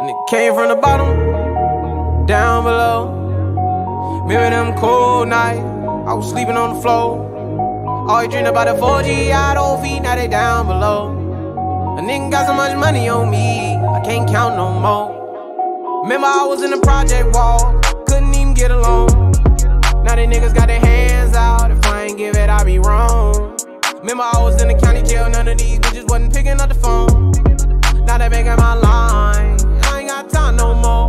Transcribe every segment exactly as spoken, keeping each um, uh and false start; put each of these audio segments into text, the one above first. And it came from the bottom, down below. Remember them cold nights, I was sleeping on the floor. All you dreamed about a four G, I don't feed, now they down below. A nigga got so much money on me, I can't count no more. Remember I was in the project wall, couldn't even get along. Now they niggas got their hands out, if I ain't give it, I be wrong. Remember I was in the county jail, none of these bitches wasn't picking up the phone. Now they making my line, I ain't got time no more.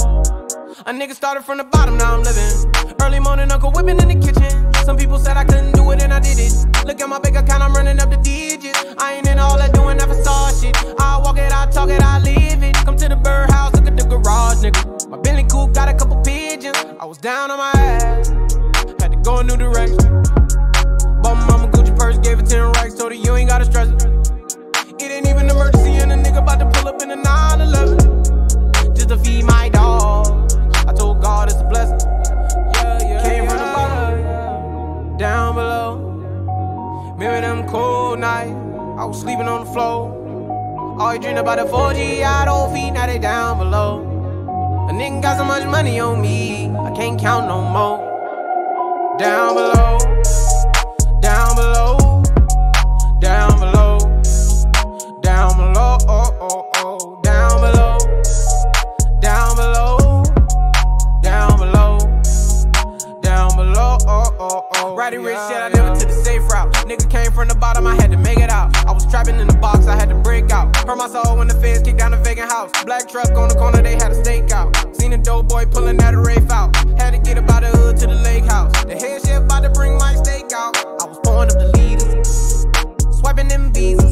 A nigga started from the bottom, now I'm living. Early morning, Uncle whipping in the kitchen. Some people said I couldn't do it and I did it. Look at my bank account, I'm running up the digits. I ain't in all that doing that facade shit. I walk it, I talk it, I live it. Come to the birdhouse, look at the garage, nigga. My Bentley coupe got a couple pigeons. I was down on my ass, had to go a new direction. Bought my mama Gucci purse, gave it ten racks, told her you ain't gotta stress it. It ain't even an emergency and a nigga about to pull up in a nine eleven just to feed my dog. I told God it's a blessing. Yeah, yeah, came yeah, from the bottom, yeah, down below. Remember them cold nights, I was sleeping on the floor. All you dreamed about a four G, I don't feed, now they down below. A nigga got so much money on me, I can't count no more. Down below, down below, down below, down below, oh, oh, oh. Down below, down below, down below, down below, oh, oh, oh. Righty rich shit, I never took the safe route. Nigga came from the bottom, I had to make it out. I was trapping in the box, I had to break out. Hurt my soul when the feds kicked down the vacant house. Black truck on the corner, they had a stakeout. Seen a dope boy pulling that rafe out. Had to get up out the hood to the lake house. The head chef about to bring my steak out. I was pouring up the leaders, swiping them beats.